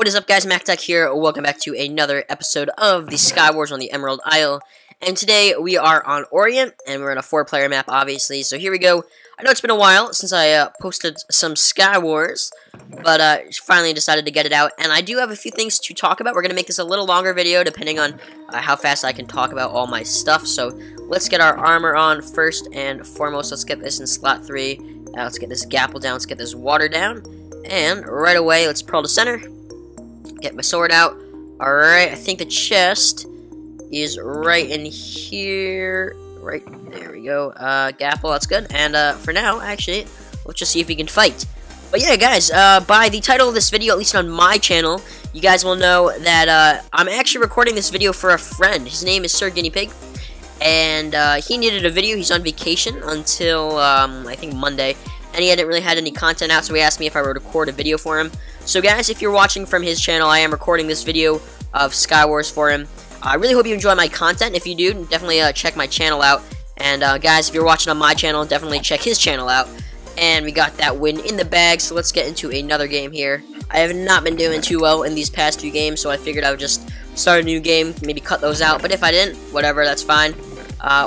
What is up, guys? MacTech here. Welcome back to another episode of the Sky Wars on the Emerald Isle. And today we are on Orient, and we're in a four-player map, obviously. So here we go. I know it's been a while since I posted some Skywars, but finally decided to get it out. And I do have a few things to talk about. We're going to make this a little longer video, depending on how fast I can talk about all my stuff. So let's get our armor on first and foremost. Let's get this in slot 3. Let's get this gapple down. Let's get this water down. And right away, let's pearl to center. Get my sword out. Alright, I think the chest is right in here. Right, there we go. Gapple, that's good. And for now, actually, let's just see if we can fight. But yeah, guys, by the title of this video, at least on my channel, you guys will know that I'm actually recording this video for a friend. His name is Sir Guinea Pig. And he needed a video. He's on vacation until, I think, Monday. And he hadn't really had any content out, so he asked me if I would record a video for him. So guys, if you're watching from his channel, I am recording this video of Skywars for him. I really hope you enjoy my content. If you do, definitely check my channel out. And guys, if you're watching on my channel, definitely check his channel out. And we got that win in the bag, so let's get into another game here. I have not been doing too well in these past few games, so I figured I would just start a new game, maybe cut those out. But if I didn't, whatever, that's fine.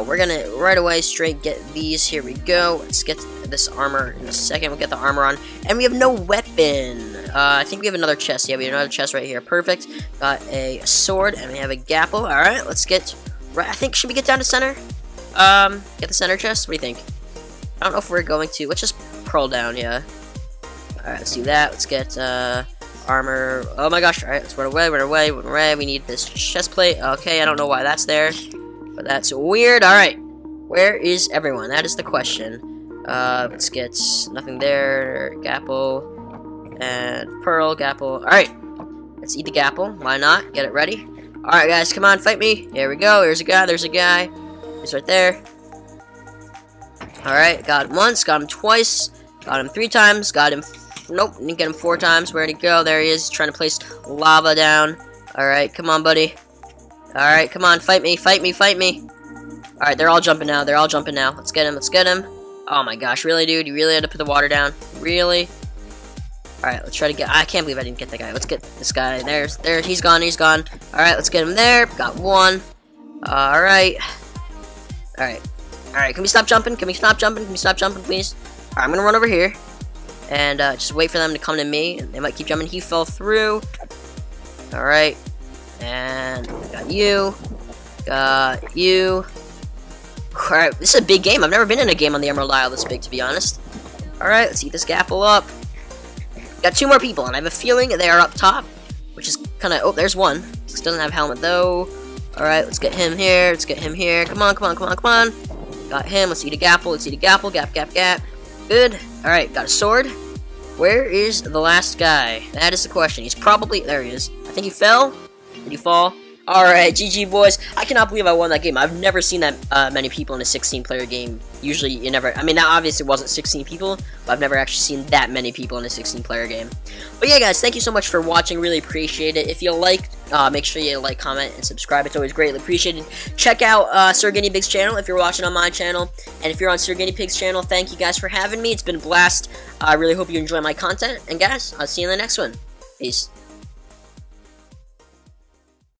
We're gonna right away straight get these. Here we go. Let's get this armor in a second. We'll get the armor on, and we have no weapon. I think we have another chest. Yeah, we have another chest right here. Perfect. Got a sword, and we have a gapple. All right, let's get right. I think, should we get down to center? Get the center chest. What do you think? I don't know if we're going to. Let's just pearl down. Yeah. All right, let's do that. Let's get armor. Oh my gosh. All right, let's run away. Run away. Run away. We need this chest plate. Okay, I don't know why that's there. But that's weird. Alright. Where is everyone? That is the question. Let's get nothing there. Gapple. And pearl. Gapple. Alright. Let's eat the gapple. Why not? Get it ready. Alright, guys. Come on. Fight me. Here we go. Here's a guy. There's a guy. He's right there. Alright. Got him once. Got him twice. Got him three times. Got him... Nope. Didn't get him four times. Where'd he go? There he is. He's trying to place lava down. Alright. Come on, buddy. Alright, come on, fight me, fight me, fight me. Alright, they're all jumping now, they're all jumping now. Let's get him, let's get him. Oh my gosh, really, dude? You really had to put the water down? Really? Alright, let's try to get... I can't believe I didn't get that guy. Let's get this guy. There's... There, he's gone, he's gone. Alright, let's get him there. Got one. Alright. Alright. Alright, can we stop jumping? Can we stop jumping? Can we stop jumping, please? Alright, I'm gonna run over here. And just wait for them to come to me. They might keep jumping. He fell through. Alright. And got you. Got you. Alright, this is a big game. I've never been in a game on the Emerald Isle this big, to be honest. Alright, let's eat this gapple up. Got two more people, and I have a feeling they are up top, which is kind of... Oh, there's one. This doesn't have helmet, though. Alright, let's get him here. Let's get him here. Come on, come on, come on, come on. Got him. Let's eat a gapple. Let's eat a gapple. Gap, gap, gap. Good. Alright, got a sword. Where is the last guy? That is the question. He's probably... There he is. I think he fell. Did you fall? Alright, GG boys. I cannot believe I won that game. I've never seen that many people in a 16-player game. Usually, you never... I mean, that obviously wasn't 16 people, but I've never actually seen that many people in a 16-player game. But yeah, guys, thank you so much for watching. Really appreciate it. If you liked, make sure you like, comment, and subscribe. It's always greatly appreciated. Check out Sir Guinea Pig's channel if you're watching on my channel. And if you're on Sir Guinea Pig's channel, thank you guys for having me. It's been a blast. I really hope you enjoy my content. And guys, I'll see you in the next one. Peace.